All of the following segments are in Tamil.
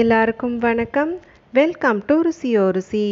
எல்லாருக்கும் வணக்கம். வெல்கம் டு ருசி ஓ ருசி.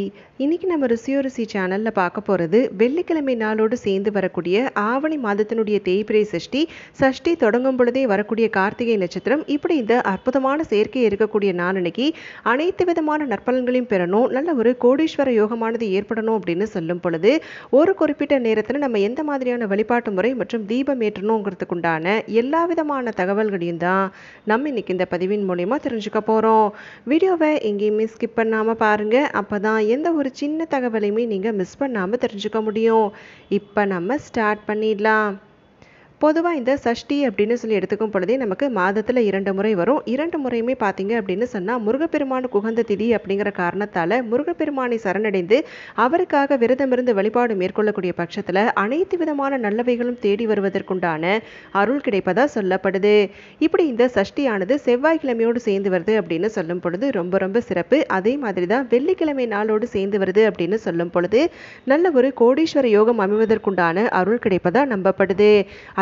இன்றைக்கி நம்ம ருசி ஓ ருசி சேனலில் பார்க்க போகிறது வெள்ளிக்கிழமை நாளோடு சேர்ந்து வரக்கூடிய ஆவணி மாதத்தினுடைய தேய்பிறை சஷ்டி. சஷ்டி தொடங்கும் பொழுதே வரக்கூடிய கார்த்திகை நட்சத்திரம். இப்படி இந்த அற்புதமான சேர்க்கை இருக்கக்கூடிய நாளன்னைக்கு அனைத்து விதமான நற்பலன்களையும் பெறணும், நல்ல ஒரு கோடீஸ்வர யோகமானது ஏற்படணும் அப்படின்னு சொல்லும் பொழுது ஒரு குறிப்பிட்ட நேரத்தில் நம்ம எந்த மாதிரியான வழிபாட்டு முறை மற்றும் தீபம் ஏற்றணுங்கிறதுக்குண்டான எல்லா விதமான தகவல்களையும் தான் நம்ம இன்றைக்கி இந்த பதிவின் மூலயமா தெரிஞ்சுக்க போகிறோம். வீடியோவை எங்கேயுமே ஸ்கிப் பண்ணாம பாருங்க, அப்பதான் எந்த ஒரு சின்ன தகவலையுமே நீங்க மிஸ் பண்ணாம தெரிஞ்சுக்க முடியும். இப்ப நம்ம ஸ்டார்ட் பண்ணிடலாம். பொதுவாக இந்த சஷ்டி அப்படின்னு சொல்லி எடுத்துக்கும் பொழுதே நமக்கு மாதத்தில் 2 முறை வரும். 2 முறையுமே பார்த்தீங்க அப்படின்னு சொன்னால் முருகப்பெருமானுக்கு உகந்த திதி அப்படிங்கிற காரணத்தால் முருகப்பெருமானை சரணடைந்து அவருக்காக விரதமிருந்து வழிபாடு மேற்கொள்ளக்கூடிய பட்சத்தில் அனைத்து விதமான நல்லவைகளும் தேடி வருவதற்குண்டான அருள் கிடைப்பதாக சொல்லப்படுது. இப்படி இந்த சஷ்டியானது செவ்வாய்க்கிழமையோடு சேர்ந்து வருது அப்படின்னு சொல்லும் பொழுது ரொம்ப ரொம்ப சிறப்பு. அதே மாதிரி தான் வெள்ளிக்கிழமை நாளோடு சேர்ந்து வருது அப்படின்னு சொல்லும் பொழுது நல்ல ஒரு கோடீஸ்வர யோகம் அமைவதற்குண்டான அருள் கிடைப்பதாக நம்பப்படுது.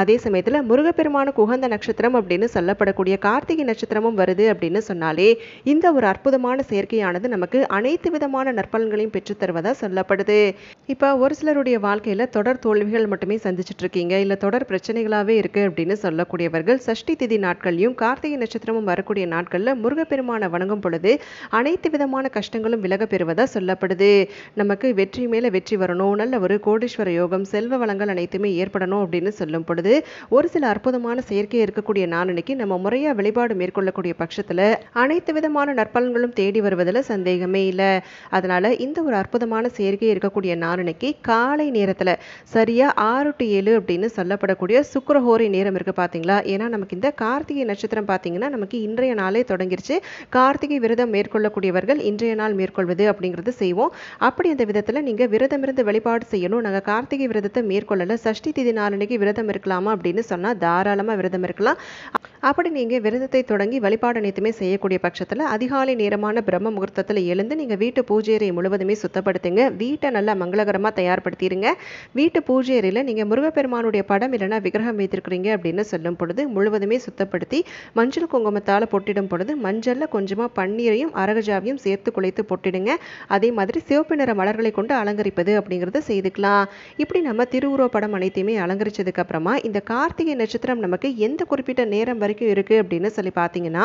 அதே சமயத்தில் முருகப்பெருமானுக்கு உகந்த நட்சத்திரம் அப்படின்னு சொல்லப்படக்கூடிய கார்த்திகை நட்சத்திரமும் வருது அப்படின்னு சொன்னாலே இந்த ஒரு அற்புதமான சேர்க்கையானது நமக்கு அனைத்து விதமான நற்பலன்களையும் பெற்றுத்தருவதாக சொல்லப்படுது. இப்போ ஒரு சிலருடைய வாழ்க்கையில் தொடர் தோல்விகள் மட்டுமே சந்திச்சுட்டு இருக்கீங்க, இல்லை தொடர் பிரச்சனைகளாகவே இருக்குது அப்படின்னு சொல்லக்கூடியவர்கள் சஷ்டி திதி நாட்களையும் கார்த்திகை நட்சத்திரமும் வரக்கூடிய நாட்களில் முருகப்பெருமானை வணங்கும் பொழுது அனைத்து விதமான கஷ்டங்களும் விலக பெறுவதாக சொல்லப்படுது. நமக்கு வெற்றி மேலே வெற்றி வரணும், நல்ல ஒரு கோடீஸ்வர யோகம், செல்வ வளங்கள் அனைத்துமே ஏற்படணும் அப்படின்னு சொல்லும் பொழுது ஒரு சில அற்புதமான செயற்கை இருக்கக்கூடிய நாளன்னைக்கு நம்ம முறையாக வழிபாடு மேற்கொள்ளக்கூடிய பட்சத்தில் அனைத்து விதமான நற்பலன்களும் தேடி வருவதில் சந்தேகமே இல்லை. அதனால் இந்த ஒரு அற்புதமான செயற்கை இருக்கக்கூடிய நாளன்னைக்கு காலை நேரத்தில் சரியாக 6 to 7 அப்படின்னு சொல்லப்படக்கூடிய சுக்கிரஹோரை நேரம் இருக்குது பார்த்தீங்களா. ஏன்னா நமக்கு இந்த கார்த்திகை நட்சத்திரம் பார்த்தீங்கன்னா நமக்கு இன்றைய நாளே தொடங்கிருச்சு. கார்த்திகை விரதம் மேற்கொள்ளக்கூடியவர்கள் இன்றைய நாள் மேற்கொள்வது அப்படிங்கிறது செய்வோம். அப்படி அந்த விதத்தில் நீங்கள் விரதம் இருந்து வழிபாடு செய்யணும், நாங்கள் கார்த்திகை விரதத்தை மேற்கொள்ளலை, சஷ்டி திதி நாளன்னைக்கு விரதம் இருக்கலாம் அப்படின்னு சொன்னா தாராளமா விரதம் இருக்கலாம். அப்படி நீங்க விரதத்தை தொடங்கி வழிபாடு அனைத்துமே செய்யக்கூடிய பட்சத்துல அதிகாலை நேரமான பிரம்ம முகூர்த்தத்துல எழுந்து நீங்க வீட்டு பூஜை அறை முழுவதுமே சுத்தப்படுத்துங்க. வீட்டை நல்லா மங்களகரமா தயார்படுத்திடுங்க. வீட்டு பூஜை அறையில நீங்க முருகப்பெருமானுடைய படம் இல்லைன்னா விக்கிரகம் வைத்திருக்கிறீங்க அப்படின்னு சொல்லும் பொழுது முழுவதுமே சுத்தப்படுத்தி மஞ்சள் குங்குமத்தால பொட்டிடும் பொழுது மஞ்சள்ல கொஞ்சமா பன்னீரையும் அரகஜாவையும் சேர்த்து குழைத்து பொட்டிடுங்க. அதே மாதிரி சிவப்பு நிற மலர்களை கொண்டு அலங்கரிப்பது அப்படிங்கறத செய்துக்கலாம். இப்படி நம்ம திருவுருவ படம் அனைத்தையுமே அலங்கரிச்சதுக்கு அப்புறமா இந்த கார்த்திகை நட்சத்திரம் நமக்கு எந்த குறிப்பிட்ட நேரம் வரைக்கும் இருக்குது அப்படின்னு சொல்லி பார்த்தீங்கன்னா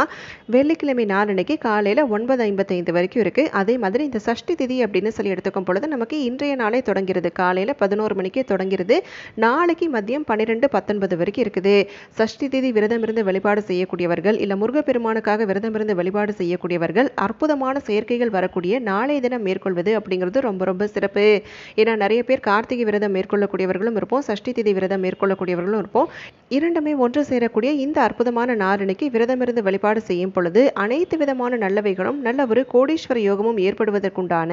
வெள்ளிக்கிழமை நாளன்னைக்கு காலையில் 9:55 வரைக்கும் இருக்குது. அதே மாதிரி இந்த சஷ்டி திதி அப்படின்னு சொல்லி எடுத்துக்கும் பொழுது நமக்கு இன்றைய நாளே தொடங்கிறது, காலையில் 11 மணிக்கே தொடங்கிறது, நாளைக்கு மதியம் 12:19 வரைக்கும் இருக்குது. சஷ்டி திதி விரதம் இருந்து வழிபாடு செய்யக்கூடியவர்கள், இல்லை முருகப்பெருமானுக்காக விரதம் இருந்து வழிபாடு செய்யக்கூடியவர்கள் அற்புதமான செயற்கைகள் வரக்கூடிய நாளைய தினம் மேற்கொள்வது அப்படிங்கிறது ரொம்ப ரொம்ப சிறப்பு. ஏன்னா நிறைய பேர் கார்த்திகை விரதம் மேற்கொள்ளக்கூடியவர்களும் இருப்போம், சஷ்டி திதி விரதம் மேற்கொள்ளக்கூடியவர்கள் இருப்போம். இரண்டுமே ஒன்று சேரக்கூடிய இந்த அற்புதமான நாளன்னைக்கு விரதமிருந்து வழிபாடு செய்யும் பொழுது அனைத்து விதமான நல்லவைகளும் நல்ல ஒரு கோடீஸ்வர யோகமும் ஏற்படுவதற்குண்டான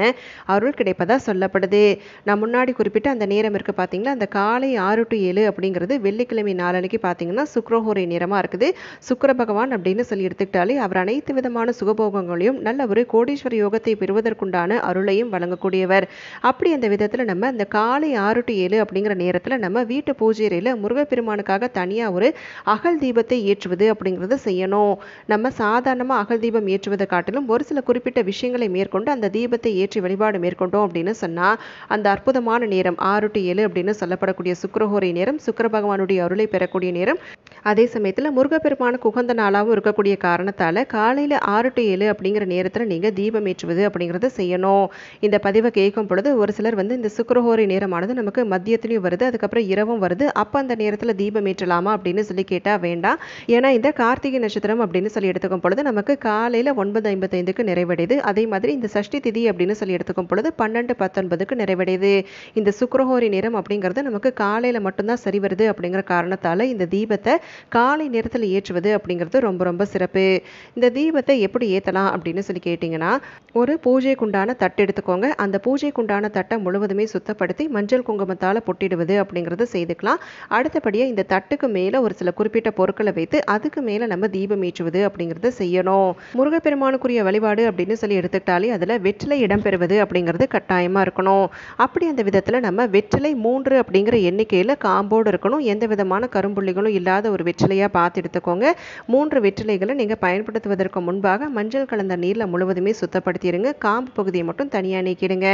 அருள் கிடைப்பதா சொல்லப்படுது. நான் முன்னாடி குறிப்பிட்ட அந்த நேரம் இருக்குது பார்த்தீங்களா, அந்த காலை 6 to 7 அப்படிங்கிறது வெள்ளிக்கிழமை நாளன்னைக்கு பார்த்தீங்கன்னா சுக்கிரஹோரை நேரமாக இருக்குது. சுக்கிர பகவான் அப்படின்னு சொல்லி எடுத்துக்கிட்டாலே அவர் அனைத்து விதமான சுகபோகங்களையும் நல்ல ஒரு கோடீஸ்வர யோகத்தை பெறுவதற்குண்டான அருளையும் வழங்கக்கூடியவர். அப்படி அந்த விதத்தில் நம்ம அந்த காலை 6 to 7 அப்படிங்கிற நேரத்தில் நம்ம வீட்டு பூஜை அறையில் முருகப்பெருமானுக்காக தனியா ஒரு அகல் தீபத்தை ஏற்றுவது அப்படிங்கறத செய்யணும். நம்ம சாதாரணமா அகல் தீபம் ஏற்றுவதை காட்டிலும் ஒரு சில குறிப்பிட்ட விஷயங்களை மேற்கொண்டு அந்த தீபத்தை ஏற்றி வழிபாடு மேற்கொண்டோம் அப்படின்னு சொன்னா அந்த அற்புதமான நேரம் 6 to 7 அப்படின்னு சொல்லப்படக்கூடிய சுக்கிரஹோரை நேரம் சுக்கிர பகவானுடைய அருளை பெறக்கூடிய நேரம். அதே சமயத்தில் முருகப்பெருமானுக்கு உகந்த நாளாகவும் இருக்கக்கூடிய காரணத்தால் காலையில் 6 to 7 அப்படிங்கிற நேரத்தில் நீங்கள் தீபம் ஏற்றுவது அப்படிங்கிறத செய்யணும். இந்த பதிவை கேட்கும் பொழுது ஒரு சிலர் வந்து இந்த சுக்கிரஹோரை நேரமானது நமக்கு மதியத்துலையும் வருது, அதுக்கப்புறம் இரவும் வருது, அப்போ அந்த நேரத்தில் தீபம் ஏற்றலாமா அப்படின்னு சொல்லி கேட்டால் வேண்டாம். ஏன்னா இந்த கார்த்திகை நட்சத்திரம் அப்படின்னு சொல்லி எடுத்துக்கும் பொழுது நமக்கு காலையில் 9:55 நிறைவடையுது. அதே மாதிரி இந்த சஷ்டி திதி அப்படின்னு சொல்லி எடுத்துக்கும் பொழுது 12:19 நிறைவடையுது. இந்த சுக்கிரஹோரை நேரம் அப்படிங்கிறது நமக்கு காலையில் மட்டும்தான் சரி வருது அப்படிங்கிற காரணத்தால் இந்த தீபத்தை காலை நேரத்தில் ஏற்றுவது அப்படிங்கிறது ரொம்ப ரொம்ப சிறப்பு. இந்த தீபத்தை எப்படி ஏற்றலாம் அப்படின்னு சொல்லி கேட்டிங்கன்னா ஒரு பூஜைக்குண்டான தட்டு எடுத்துக்கோங்க. அந்த பூஜைக்குண்டான தட்டை முழுவதுமே சுத்தப்படுத்தி மஞ்சள் குங்குமத்தால் பொட்டிடுவது அப்படிங்கிறது செய்துக்கலாம். அடுத்தபடி அடுத்தபடியாக இந்த தட்டுக்கு மேலே ஒரு சில குறிப்பிட்ட பொருட்களை வைத்து அதுக்கு மேலே நம்ம தீபம் ஏற்றுவது அப்படிங்கிறத செய்யணும். முருகப்பெருமானுக்குரிய வழிபாடு அப்படின்னு சொல்லி எடுத்துக்கிட்டாலே அதில் வெற்றிலை இடம்பெறுவது அப்படிங்கிறது கட்டாயமாக இருக்கணும். அப்படி அந்த விதத்தில் நம்ம வெற்றிலை 3 அப்படிங்கிற எண்ணிக்கையில் காம்போடு இருக்கணும். எந்த விதமான கரும்புள்ளிகளும் இல்லாத ஒரு வெற்றிலையாக பார்த்து எடுத்துக்கோங்க. 3 வெற்றிலைகளை நீங்கள் பயன்படுத்துவதற்கு முன்பாக மஞ்சள் கலந்த நீரில் முழுவதுமே சுத்தப்படுத்திடுங்க. காம்பு பகுதியை மட்டும் தனியாக நீக்கிடுங்க.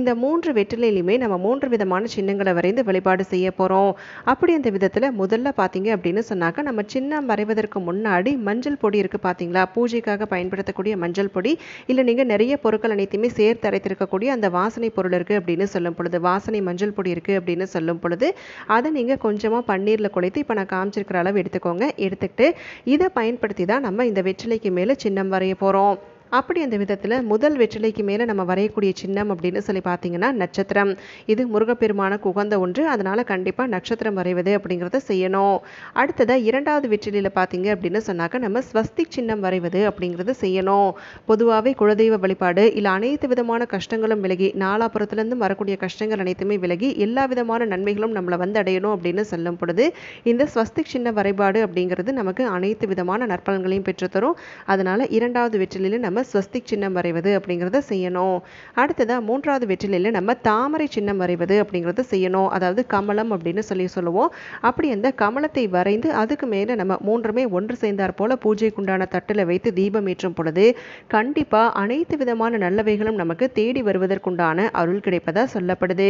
இந்த 3 வெற்றிலையிலுமே நம்ம 3 விதமான சின்னங்களை வரைந்து வழிபாடு செய்ய போகிறோம். அப்படி அந்த விதத்தில் முதல்ல பார்த்தீங்க அப்படின்னு சொன்னாக்கா நம்ம சின்னம் வரைவதற்கு முன்னாடி மஞ்சள் பொடி இருக்குது பார்த்தீங்களா, பூஜைக்காக பயன்படுத்தக்கூடிய மஞ்சள் பொடி. இல்லை நீங்கள் நிறைய பொருட்கள் அனைத்தையுமே சேர்த்து அரைத்திருக்கக்கூடிய அந்த வாசனை பொருள் இருக்குது அப்படின்னு சொல்லும் பொழுது, வாசனை மஞ்சள் பொடி இருக்குது அப்படின்னு சொல்லும் பொழுது அதை நீங்கள் கொஞ்சமாக பன்னீரில் குழைத்து இப்போ நான் காமிச்சிருக்கிற அளவு எடுத்துக்கோங்க. எடுத்துக்கிட்டு இதை பயன்படுத்தி தான் நம்ம இந்த வெற்றிலைக்கு மேலே சின்னம் வரைய போகிறோம். அப்படி அந்த விதத்தில் முதல் வெற்றிலைக்கு மேலே நம்ம வரையக்கூடிய சின்னம் அப்படின்னு சொல்லி பார்த்தீங்கன்னா நட்சத்திரம். இது முருகப்பெருமானுக்கு உகந்த ஒன்று, அதனால் கண்டிப்பாக நட்சத்திரம் வரைவது அப்படிங்கிறத செய்யணும். அடுத்ததாக 2வது வெற்றிலையில் பார்த்தீங்க அப்படின்னு சொன்னாக்கா நம்ம ஸ்வஸ்திக் சின்னம் வரைவது அப்படிங்கிறத செய்யணும். பொதுவாகவே குலதெய்வ வழிபாடு இல்லை அனைத்து விதமான கஷ்டங்களும் விலகி, நாலாபுரத்துலேருந்து வரக்கூடிய கஷ்டங்கள் அனைத்துமே விலகி எல்லா விதமான நன்மைகளும் நம்மளை வந்து அடையணும் அப்படின்னு சொல்லும் பொழுது இந்த ஸ்வஸ்திக் சின்ன வரைபாடு அப்படிங்கிறது நமக்கு அனைத்து விதமான நற்பலன்களையும் பெற்றுத்தரும். அதனால் 2வது வெற்றிலையில் நம்ம ஸ்வஸ்திக் சின்னம் வரைவது அப்படிங்கிறத செய்யணும். அடுத்ததாக 3வது வெற்றிலையில் நம்ம தாமரை சின்னம் வரைவது அப்படிங்கிறத செய்யணும். அதாவது கமலம் அப்படின்னு சொல்லி சொல்லுவோம். அப்படி அந்த கமலத்தை வரைந்து அதுக்கு மேலே நம்ம 3மே ஒன்று சேர்ந்தார் போல பூஜைக்குண்டான தட்டில் வைத்து தீபம் ஏற்றும் பொழுது கண்டிப்பாக அனைத்து விதமான நல்லவைகளும் நமக்கு தேடி வருவதற்குண்டான அருள் கிடைப்பதாக சொல்லப்படுது.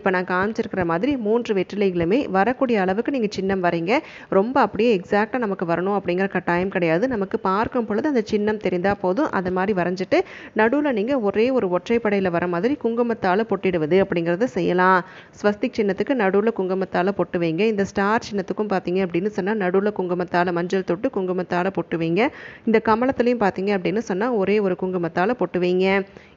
இப்போ நான் காமிச்சிருக்கிற மாதிரி 3 வெற்றிலைகளுமே வரக்கூடிய அளவுக்கு நீங்கள் சின்னம் வரைங்க. ரொம்ப அப்படியே எக்ஸாக்டாக நமக்கு வரணும் அப்படிங்கிற கட்டாயம் கிடையாது. நமக்கு பார்க்கும் பொழுது அந்த சின்னம் தெரிந்தால் போதும். அது மாதிரி வரைஞ்சிட்டு நடுவில் நீங்கள் ஒரே ஒரு ஒற்றைப்படையில் வர மாதிரி குங்குமத்தால் பொட்டிடுவது அப்படிங்கிறத செய்யலாம். ஸ்வஸ்திக் சின்னத்துக்கு நடுவில் குங்குமத்தால் பொட்டு வைங்க. இந்த ஸ்டார் சின்னத்துக்கும் பார்த்தீங்க அப்படின்னு சொன்னால் நடுவில் குங்குமத்தால் மஞ்சள் தொட்டு குங்குமத்தால் பொட்டு வைங்க. இந்த கமலத்துலையும் பார்த்தீங்க அப்படின்னு சொன்னால் ஒரே ஒரு குங்குமத்தால் பொட்டு வைங்க.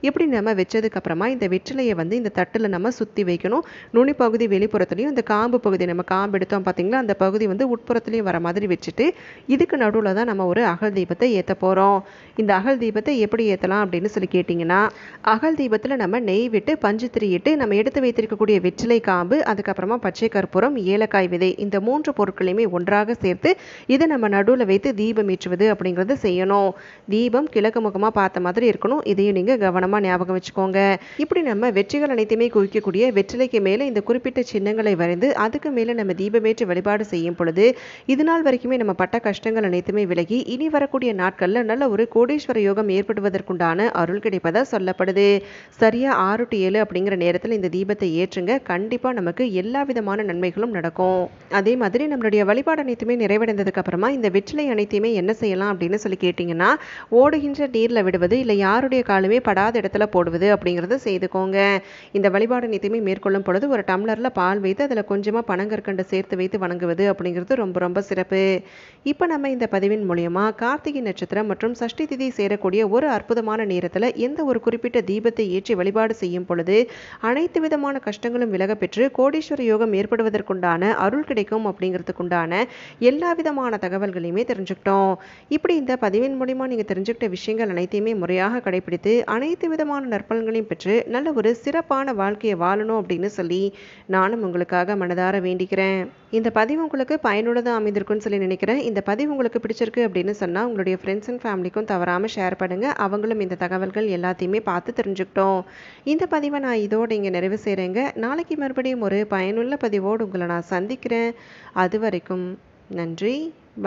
இப்படி நம்ம வச்சதுக்கப்புறமா இந்த வெற்றிலையை வந்து இந்த தட்டில் நம்ம சுற்றி வைக்கணும். நுனி பகுதி வெளிப்புறத்துலையும் இந்த காம்பு பகுதி நம்ம காம்பு எடுத்தோம் பார்த்தீங்களா, அந்த பகுதி வந்து உட்புறத்துலையும் வர மாதிரி வச்சுட்டு இதுக்கு நடுவில் தான் நம்ம ஒரு அகல் தீபத்தை ஏற்ற போகிறோம். இந்த அகல் தீபத்தை எப்படி ஏற்றலாம் அப்படின்னு சொல்லி கேட்டிங்கன்னா, அகல் தீபத்தில் நம்ம நெய் விட்டு பஞ்சு திரியிட்டு நம்ம எடுத்து வைத்திருக்கக்கூடிய வெற்றிலை காம்பு, அதுக்கப்புறமா பச்சை கற்பூரம், ஏலக்காய் விதை, இந்த 3 பொருட்களையுமே ஒன்றாக சேர்த்து இதை நம்ம நடுவில் வைத்து தீபம் ஏற்றுவது அப்படிங்கிறத செய்யணும். தீபம் கிழக்கு முகமாக பார்த்த மாதிரி இருக்கணும். இதையும் நீங்கள் கவனமாக ஞாபகம் வச்சுக்கோங்க. இப்படி நம்ம வெற்றிகள் அனைத்தையுமே குவிக்கக்கூடிய வெற்றிலைக்கு மேலே இந்த குறிப்பிட்ட சின்னங்களை வரைந்து அதுக்கு மேலே நம்ம தீபமேற்று வழிபாடு செய்யும் பொழுது இதுநாள் வரைக்குமே நம்ம பட்ட கஷ்டங்கள் அனைத்துமே விலகி இனி வரக்கூடிய நாட்களில் நல்ல ஒரு கோடீஸ்வர யோகம் ஏற்படுவதற்குண்டான அருள் கிடைப்பதாக சொல்லப்படுது. சரியா 6 to 7 அப்படிங்கிற நேரத்தில் இந்த தீபத்தை ஏற்றுங்க. கண்டிப்பாக நமக்கு எல்லா விதமான நன்மைகளும் நடக்கும். அதே மாதிரி நம்மளுடைய வழிபாடு அனைத்துமே நிறைவடைந்ததுக்கு அப்புறமா இந்த வெற்றிலை அனைத்தையுமே என்ன செய்யலாம் அப்படின்னு சொல்லி கேட்டிங்கன்னா, ஓடுகின்ற நீரில் விடுவது இல்லை யாருடைய காலுமே படாத இடத்துல போடுவது அப்படிங்கிறத செய்துக்கோங்க. இந்த வழிபாடு அனைத்தையுமே மேற்கொள்ளும் பொழுது ஒரு டம்ளரில் பால் வைத்து அதில் கொஞ்சமாக பனங்கற்கண்டு சேர்த்து வைத்து வணங்குவது அப்படிங்கிறது ரொம்ப ரொம்ப சிறப்பு. இப்போ நம்ம இந்த பதிவின் மூலமா கார்த்திகை நட்சத்திரம் மற்றும் சஷ்டி திதி சேரக்கூடிய ஒரு அற்புதமான நேரத்தில் எந்த ஒரு குறிப்பிட்ட தீபத்தை ஏற்றி வழிபாடு செய்யும் பொழுது அனைத்து விதமான கஷ்டங்களும் விலக பெற்று கோடீஸ்வர யோகம் ஏற்படுவதற்குண்டான அருள் கிடைக்கும் அப்படிங்கிறதுக்குண்டான எல்லா விதமான தகவல்களையுமே தெரிஞ்சுக்கிட்டோம். இப்படி இந்த பதிவின் மூலமா நீங்கள் தெரிஞ்சுக்கிட்ட விஷயங்கள் அனைத்தையுமே முறையாக கடைபிடித்து அனைத்து விதமான நற்பலன்களையும் பெற்று நல்ல ஒரு சிறப்பான வாழ்க்கையை வாழணும் அப்படின்னு சொல்லி நானும் உங்களுக்காக மனதார வேண்டிக்கிறேன். இந்த பதிவு உங்களுக்கு பயனுள்ளதாக அமைந்திருக்குன்னு சொல்லி நினைக்கிறேன். இந்த பதிவு உங்களுக்கு பிடிச்சிருக்கு அப்படின்னு சொன்னால் உங்களுடைய ஃப்ரெண்ட்ஸ் அண்ட் ஃபேமிலிக்கும் தவறாமல் ஷேர் பண்ணுங்கள். அவங்களும் இந்த தகவல்கள் எல்லாத்தையுமே பார்த்து தெரிஞ்சுக்கிட்டோம். இந்த பதிவை நான் இதோடு இங்கே நிறைவு செய்கிறேங்க. நாளைக்கு மறுபடியும் ஒரு பயனுள்ள பதிவோடு உங்களை நான் சந்திக்கிறேன். அது வரைக்கும் நன்றி,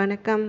வணக்கம்.